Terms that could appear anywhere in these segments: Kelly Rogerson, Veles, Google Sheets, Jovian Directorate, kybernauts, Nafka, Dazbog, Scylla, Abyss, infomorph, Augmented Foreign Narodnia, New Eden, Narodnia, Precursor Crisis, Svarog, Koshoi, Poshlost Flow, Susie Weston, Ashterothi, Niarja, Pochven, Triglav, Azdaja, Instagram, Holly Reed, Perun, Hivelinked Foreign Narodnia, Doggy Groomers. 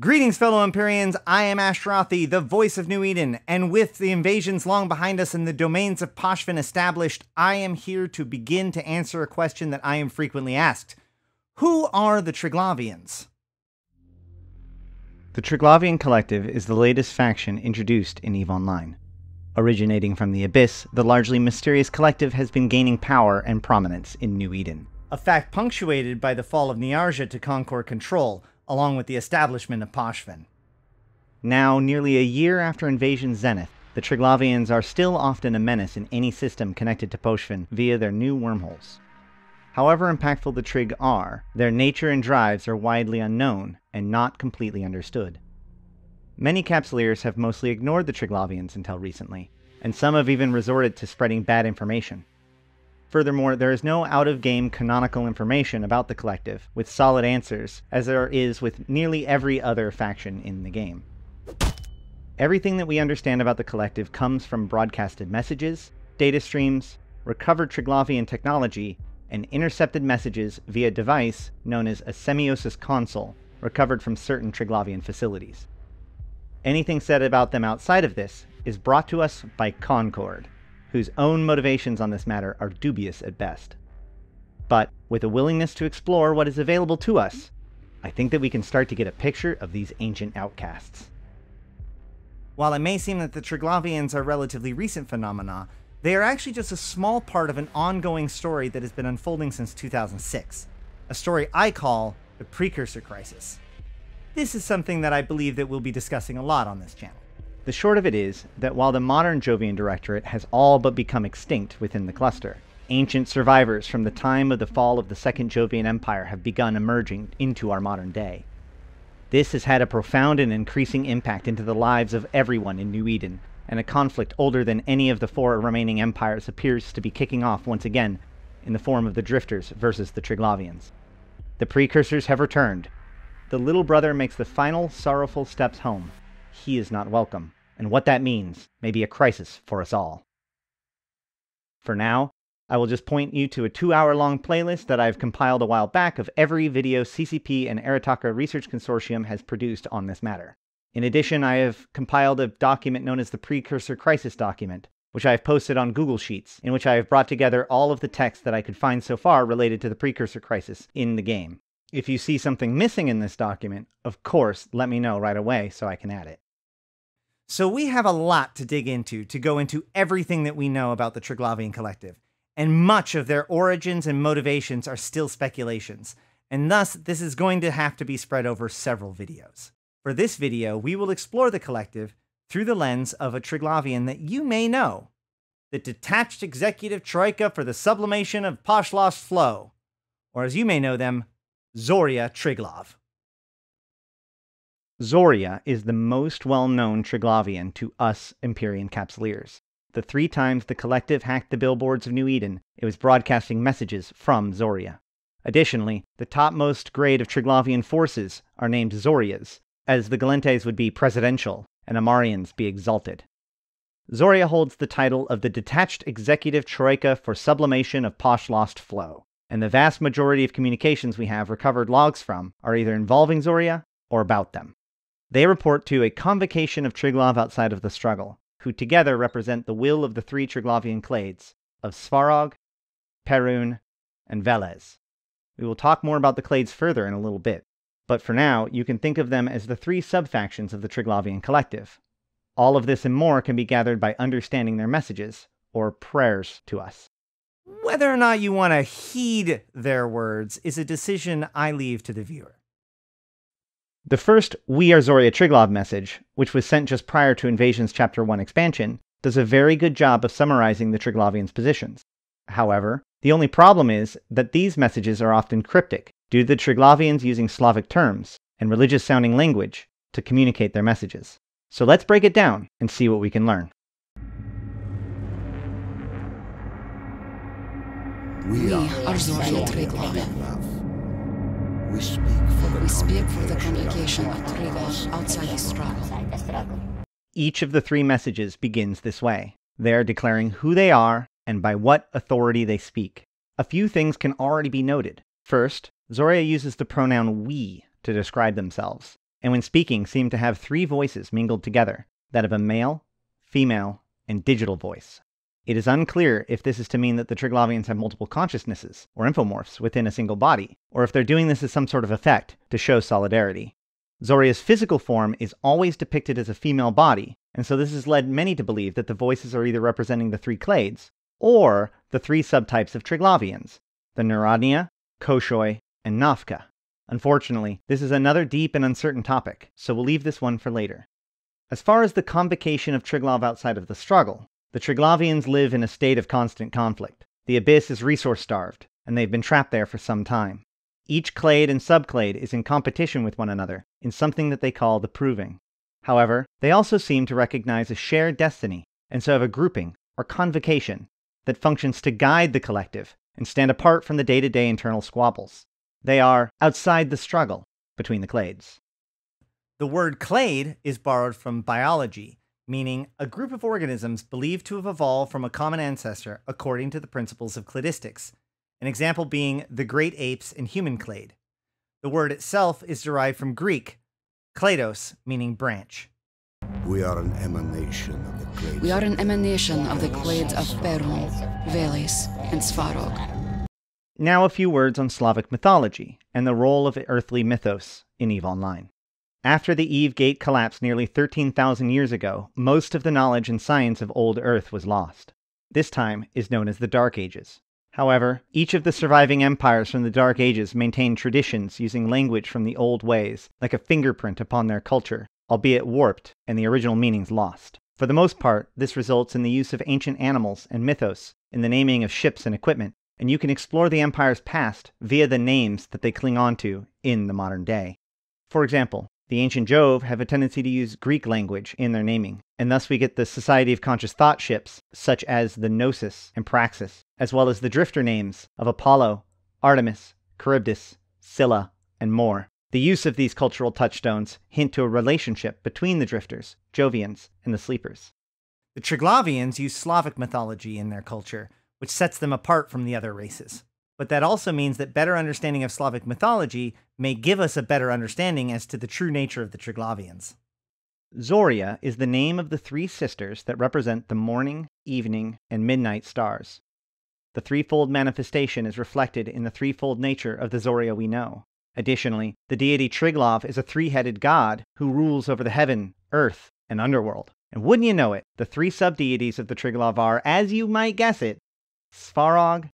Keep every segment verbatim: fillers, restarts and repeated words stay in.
Greetings, fellow Empyreans. I am Ashterothi, the voice of New Eden, and with the invasions long behind us and the domains of Pochven established, I am here to begin to answer a question that I am frequently asked. Who are the Triglavians? The Triglavian Collective is the latest faction introduced in EVE Online. Originating from the Abyss, the largely mysterious collective has been gaining power and prominence in New Eden. A fact punctuated by the fall of Niarja to Concord control, along with the establishment of Pochven. Now, nearly a year after Invasion Zenith, the Triglavians are still often a menace in any system connected to Pochven via their new wormholes. However impactful the Trig are, their nature and drives are widely unknown and not completely understood. Many Capsuleers have mostly ignored the Triglavians until recently, and some have even resorted to spreading bad information. Furthermore, there is no out-of-game canonical information about the collective, with solid answers, as there is with nearly every other faction in the game. Everything that we understand about the collective comes from broadcasted messages, data streams, recovered Triglavian technology, and intercepted messages via a device known as a semiosis console, recovered from certain Triglavian facilities. Anything said about them outside of this is brought to us by Concord, whose own motivations on this matter are dubious at best. But with a willingness to explore what is available to us, I think that we can start to get a picture of these ancient outcasts. While it may seem that the Triglavians are relatively recent phenomena, they are actually just a small part of an ongoing story that has been unfolding since two thousand six, a story I call the Precursor Crisis. This is something that I believe that we'll be discussing a lot on this channel. The short of it is that while the modern Jovian Directorate has all but become extinct within the cluster, ancient survivors from the time of the fall of the Second Jovian Empire have begun emerging into our modern day. This has had a profound and increasing impact into the lives of everyone in New Eden, and a conflict older than any of the four remaining empires appears to be kicking off once again in the form of the Drifters versus the Triglavians. The Precursors have returned. The little brother makes the final sorrowful steps home. He is not welcome, and what that means may be a crisis for us all. For now, I will just point you to a two-hour-long playlist that I've compiled a while back of every video C C P and Arataka Research Consortium has produced on this matter. In addition, I have compiled a document known as the Precursor Crisis document, which I have posted on Google Sheets, in which I have brought together all of the text that I could find so far related to the Precursor Crisis in the game. If you see something missing in this document, of course, let me know right away so I can add it. So we have a lot to dig into to go into everything that we know about the Triglavian Collective, and much of their origins and motivations are still speculations, and thus this is going to have to be spread over several videos. For this video, we will explore the collective through the lens of a Triglavian that you may know, the Detached Executive Troika for the Sublimation of Poshlost Flow, or as you may know them, Zorya Triglav. Zorya is the most well-known Triglavian to us Empyrean Capsuleers. The three times the collective hacked the billboards of New Eden, it was broadcasting messages from Zorya. Additionally, the topmost grade of Triglavian forces are named Zoryas, as the Galentes would be presidential and Amarians be exalted. Zorya holds the title of the Detached Executive Troika for Sublimation of Poshlost Flow, and the vast majority of communications we have recovered logs from are either involving Zorya or about them. They report to a convocation of Triglav outside of the struggle, who together represent the will of the three Triglavian clades of Svarog, Perun, and Veles. We will talk more about the clades further in a little bit, but for now you can think of them as the three subfactions of the Triglavian Collective. All of this and more can be gathered by understanding their messages, or prayers, to us. Whether or not you want to heed their words is a decision I leave to the viewer. The first We Are Zorya Triglav message, which was sent just prior to Invasion's Chapter one expansion, does a very good job of summarizing the Triglavians' positions. However, the only problem is that these messages are often cryptic, due to the Triglavians using Slavic terms and religious-sounding language to communicate their messages. So let's break it down and see what we can learn. We are Zorya Triglav. We speak for the, we speak for the communication of Triglav outside the struggle. Each of the three messages begins this way. They are declaring who they are and by what authority they speak. A few things can already be noted. First, Zorya uses the pronoun we to describe themselves. and when speaking seemed to have three voices mingled together, that of a male, female, and digital voice. It is unclear if this is to mean that the Triglavians have multiple consciousnesses, or infomorphs, within a single body, or if they're doing this as some sort of effect to show solidarity. Zorya's physical form is always depicted as a female body, and so this has led many to believe that the voices are either representing the three clades, or the three subtypes of Triglavians, the Narodnia, Koshoi, and Nafka. Unfortunately, this is another deep and uncertain topic, so we'll leave this one for later. As far as the convocation of Triglav outside of the struggle, the Triglavians live in a state of constant conflict. The Abyss is resource-starved, and they've been trapped there for some time. Each clade and subclade is in competition with one another, in something that they call the Proving. However, they also seem to recognize a shared destiny, and so have a grouping, or convocation, that functions to guide the collective, and stand apart from the day-to-day internal squabbles. They are outside the struggle between the clades. The word clade is borrowed from biology, meaning a group of organisms believed to have evolved from a common ancestor according to the principles of cladistics, an example being the great apes and human clade. The word itself is derived from Greek, klados, meaning branch. We are an emanation of the clades. We are an emanation of the clades of Perun, Veles, and Svarog. Now a few words on Slavic mythology and the role of earthly mythos in EVE Online. After the EVE Gate collapsed nearly thirteen thousand years ago, most of the knowledge and science of Old Earth was lost. This time is known as the Dark Ages. However, each of the surviving empires from the Dark Ages maintained traditions using language from the old ways, like a fingerprint upon their culture, albeit warped and the original meanings lost. For the most part, this results in the use of ancient animals and mythos in the naming of ships and equipment, and you can explore the empire's past via the names that they cling on to in the modern day. For example, the ancient Jove have a tendency to use Greek language in their naming, and thus we get the Society of Conscious Thought ships, such as the Gnosis and Praxis, as well as the drifter names of Apollo, Artemis, Charybdis, Scylla, and more. The use of these cultural touchstones hint to a relationship between the drifters, Jovians, and the sleepers. The Triglavians use Slavic mythology in their culture, which sets them apart from the other races. But that also means that better understanding of Slavic mythology may give us a better understanding as to the true nature of the Triglavians. Zorya is the name of the three sisters that represent the morning, evening, and midnight stars. The threefold manifestation is reflected in the threefold nature of the Zorya we know. Additionally, the deity Triglav is a three-headed god who rules over the heaven, earth, and underworld. And wouldn't you know it, the three sub-deities of the Triglav are, as you might guess it, Svarog,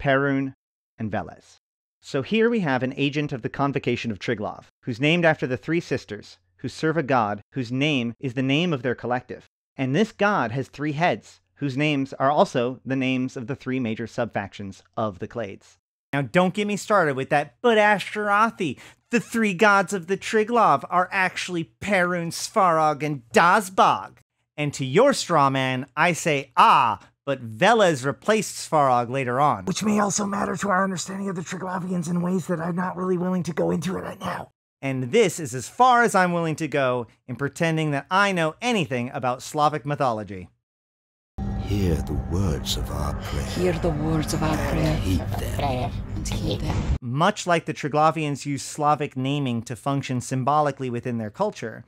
Perun, and Veles. So here we have an agent of the Convocation of Triglav, who's named after the three sisters, who serve a god whose name is the name of their collective. And this god has three heads, whose names are also the names of the three major subfactions of the clades. Now don't get me started with that, but Ashterothi, the three gods of the Triglav, are actually Perun, Svarog, and Dazbog. And to your straw man, I say, ah, but Veles replaced Svarog later on. Which may also matter to our understanding of the Triglavians in ways that I'm not really willing to go into it right now. And this is as far as I'm willing to go in pretending that I know anything about Slavic mythology. Hear the words of our prayer. Hear the words of our prayer. Heed them. Prayer. And heed them. Much like the Triglavians use Slavic naming to function symbolically within their culture,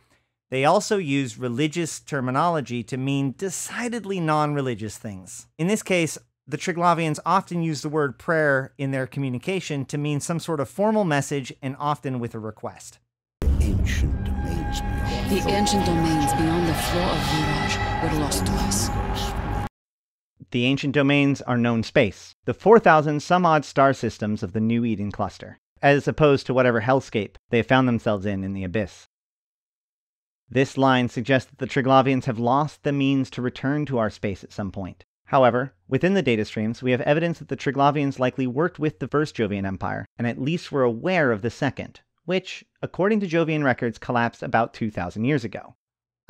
they also use religious terminology to mean decidedly non-religious things. In this case, the Triglavians often use the word prayer in their communication to mean some sort of formal message, and often with a request. The ancient domains beyond the, the, ancient domains beyond the floor of Vyraj were lost to us. The ancient domains are known space, the four thousand some odd star systems of the New Eden cluster, as opposed to whatever hellscape they have found themselves in in the Abyss. This line suggests that the Triglavians have lost the means to return to our space at some point. However, within the data streams, we have evidence that the Triglavians likely worked with the First Jovian Empire, and at least were aware of the Second, which, according to Jovian records, collapsed about two thousand years ago.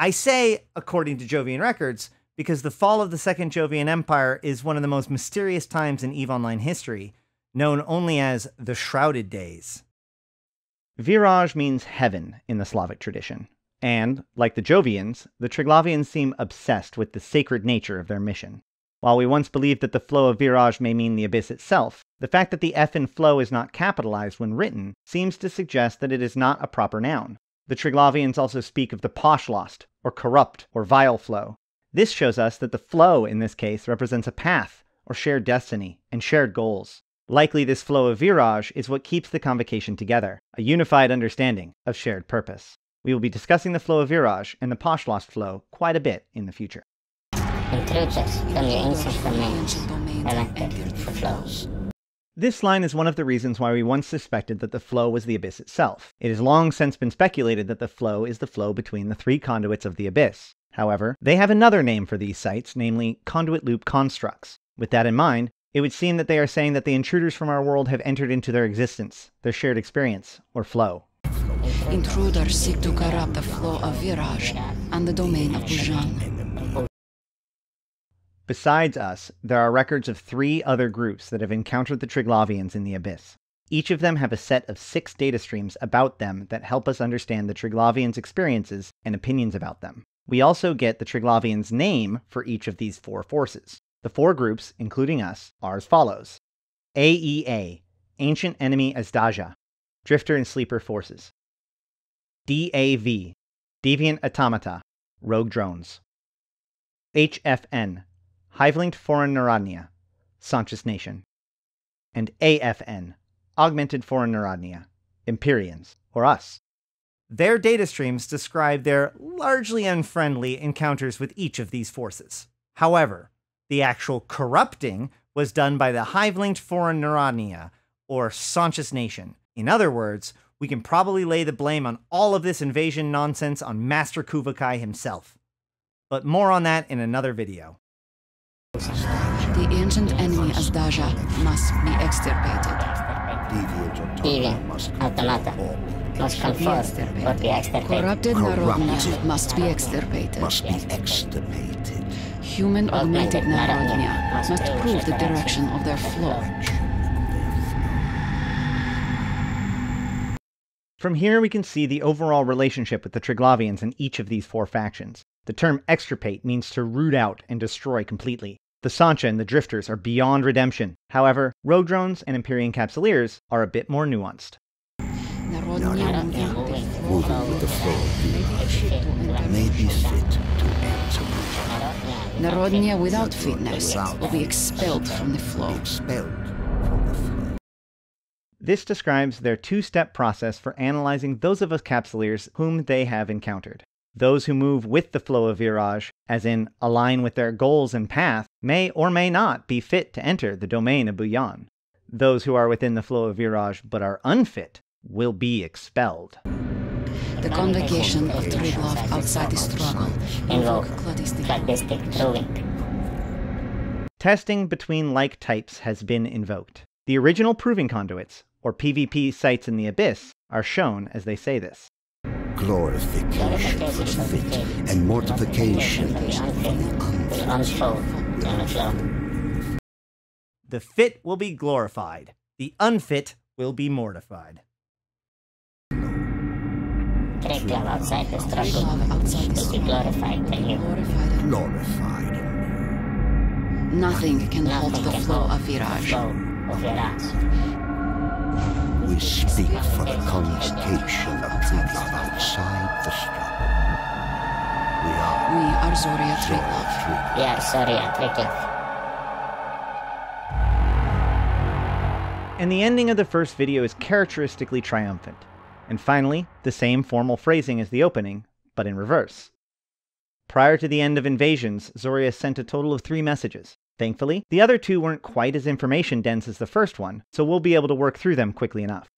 I say, according to Jovian records, because the fall of the Second Jovian Empire is one of the most mysterious times in EVE Online history, known only as the Shrouded Days. Vyraj means heaven in the Slavic tradition. And, like the Jovians, the Triglavians seem obsessed with the sacred nature of their mission. While we once believed that the flow of Vyraj may mean the Abyss itself, the fact that the F in flow is not capitalized when written seems to suggest that it is not a proper noun. The Triglavians also speak of the Poshlost, or corrupt, or vile flow. This shows us that the flow in this case represents a path, or shared destiny, and shared goals. Likely this flow of Vyraj is what keeps the convocation together, a unified understanding of shared purpose. We will be discussing the flow of Vyraj and the Poshlost flow quite a bit in the future. Intrusions from your ancient domains, elected for flows. This line is one of the reasons why we once suspected that the flow was the Abyss itself. It has long since been speculated that the flow is the flow between the three conduits of the Abyss. However, they have another name for these sites, namely conduit loop constructs. With that in mind, it would seem that they are saying that the intruders from our world have entered into their existence, their shared experience, or flow. Intruders seek to corrupt the flow of Vyraj and the domain of Bujang. Besides us, there are records of three other groups that have encountered the Triglavians in the Abyss. Each of them have a set of six data streams about them that help us understand the Triglavians' experiences and opinions about them. We also get the Triglavians' name for each of these four forces. The four groups, including us, are as follows. A E A, Ancient Enemy Azdaja, Drifter and Sleeper Forces. D A V, Deviant Automata, Rogue Drones. H F N, Hivelinked Foreign Narodnia, Sanctus Nation, and A F N, Augmented Foreign Narodnia, Empyreans, or us. Their data streams describe their largely unfriendly encounters with each of these forces. However, the actual corrupting was done by the Hivelinked Foreign Narodnia, or Sanctus Nation. In other words, we can probably lay the blame on all of this invasion nonsense on Master Kuvakai himself. But more on that in another video. The ancient enemy Azdaja must be extirpated. Deviant Automata must confess but be extirpated. Corrupted Narodnia must be extirpated. Must be extirpated. Human augmented Narodnia must prove the direction of their flow. From here we can see the overall relationship with the Triglavians in each of these four factions. The term extirpate means to root out and destroy completely. The Sansha and the Drifters are beyond redemption. However, Rogue Drones and Empyrean Capsuleers are a bit more nuanced. Moving with the flow of Vyraj may be fit to enter Bujang. Narodnia without fitness will be expelled from the flow. This describes their two-step process for analyzing those of us Capsuleers whom they have encountered. Those who move with the flow of Vyraj, as in align with their goals and path, may or may not be fit to enter the domain of Bujang. Those who are within the flow of Vyraj but are unfit will be expelled. The convocation of Triglav outside the struggle invoke cladistic proving. Testing between like types has been invoked. The original proving conduits, or P v P sites in the Abyss, are shown as they say this. Glorification for the fit, and mortification for the unfit. The fit will be glorified. The unfit will be mortified. Triglav outside the struggle will be glorified anew. Glorified. Nothing can halt the flow of Vyraj. We speak for the convocation of Triglav outside the struggle. We are... We are Zorya Triglav. We are Zorya Triglav. And the ending of the first video is characteristically triumphant. And finally, the same formal phrasing as the opening, but in reverse. Prior to the end of Invasions, Zorya sent a total of three messages. Thankfully, the other two weren't quite as information dense as the first one, so we'll be able to work through them quickly enough.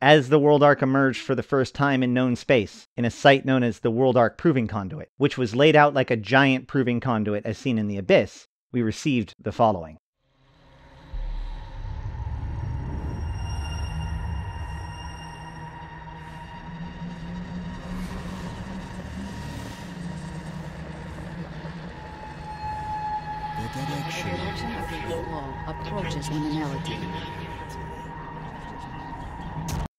As the World Arc emerged for the first time in known space, in a site known as the World Arc Proving Conduit, which was laid out like a giant proving conduit as seen in the Abyss, we received the following.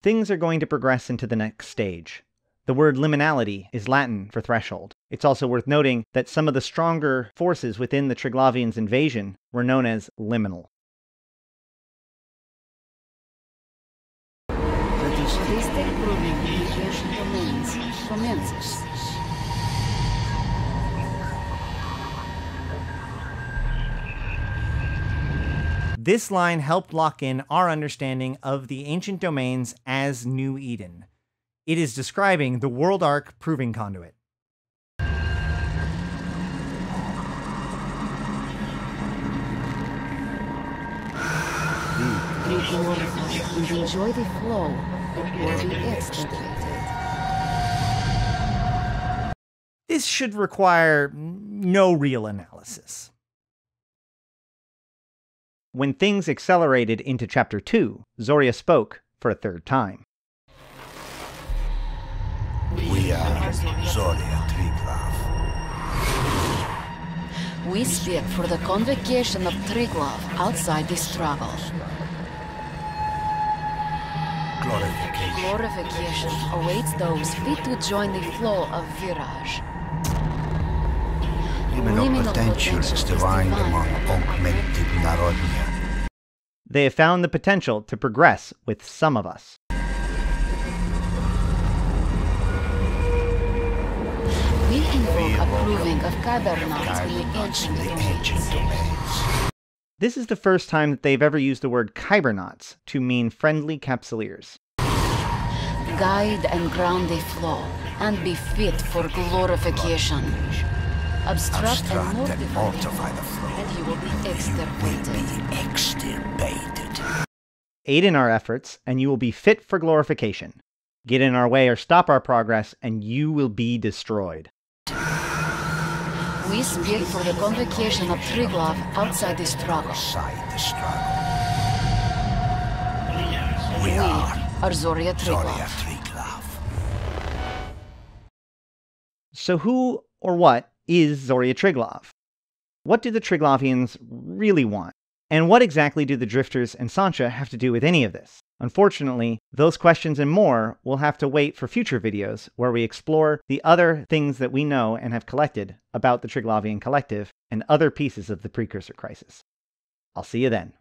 Things are going to progress into the next stage. The word liminality is Latin for threshold. It's also worth noting that some of the stronger forces within the Triglavians' invasion were known as liminal. That is comienzos. This line helped lock in our understanding of the ancient domains as New Eden. It is describing the world arc proving conduit. Be glorified and enjoy the flow that will be extricated. This should require no real analysis. When things accelerated into Chapter two, Zorya spoke for a third time. We are Zorya Triglav. We speak for the convocation of Triglav outside this struggle. Glorification. Glorification awaits those fit to join the flow of Vyraj. Liminal, Liminal potential is divine among augmented Narodnia. They have found the potential to progress with some of us. We invoke approving of kybernauts in the ancient domains. This is the first time that they've ever used the word kybernauts to mean friendly Capsuleers. Guide and ground the flow, and be fit for glorification. Obstruct, Obstruct and, mortify and mortify the flow, and you will be extirpated. Will be extirpated. Aid in our efforts, and you will be fit for glorification. Get in our way or stop our progress, and you will be destroyed. We speak for the convocation of Triglav outside the struggle. Outside the struggle. We are Zorya Triglav. So who or what is Zorya Triglav? What do the Triglavians really want? And what exactly do the Drifters and Sansha have to do with any of this? Unfortunately, those questions and more will have to wait for future videos where we explore the other things that we know and have collected about the Triglavian Collective and other pieces of the Precursor Crisis. I'll see you then.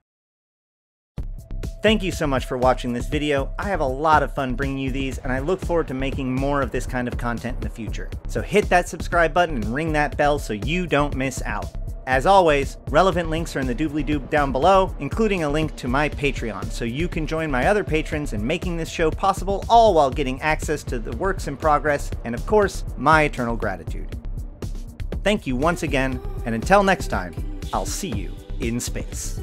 Thank you so much for watching this video. I have a lot of fun bringing you these, and I look forward to making more of this kind of content in the future. So hit that subscribe button and ring that bell so you don't miss out. As always, relevant links are in the doobly-doo down below, including a link to my Patreon, so you can join my other patrons in making this show possible, all while getting access to the works in progress, and of course, my eternal gratitude. Thank you once again, and until next time, I'll see you in space.